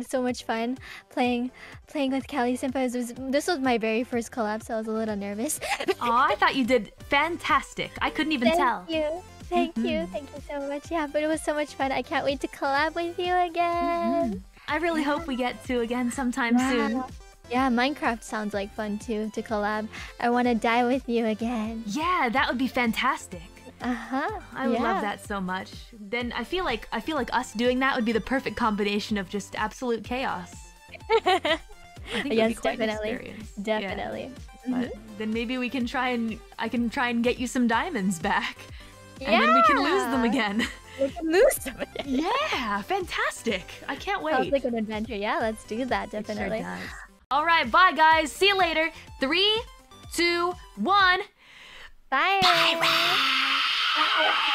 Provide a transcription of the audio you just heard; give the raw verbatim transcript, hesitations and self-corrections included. had so much fun playing playing with Kelly Simp. Was, this was my very first collab, so I was a little nervous. Aw, I thought you did fantastic. I couldn't even Thank tell. Thank you. Thank mm-hmm. you. Thank you so much. Yeah, but it was so much fun. I can't wait to collab with you again. Mm-hmm. I really yeah. hope we get to again sometime yeah. soon. Yeah, Minecraft sounds like fun too, to collab. I want to die with you again. Yeah, that would be fantastic. Uh-huh. I would yeah. love that so much. Then I feel like I feel like us doing that would be the perfect combination of just absolute chaos. I think yes, it would be definitely. Quite definitely. Yeah. Mm-hmm. But then maybe we can try and I can try and get you some diamonds back. And yeah. then we can lose them again. We can lose them again. Yeah, fantastic. I can't wait. Sounds like an adventure. Yeah, let's do that, definitely. It sure does. All right, bye, guys. See you later. Three, two, one. Bye. Bye. Bye. Bye.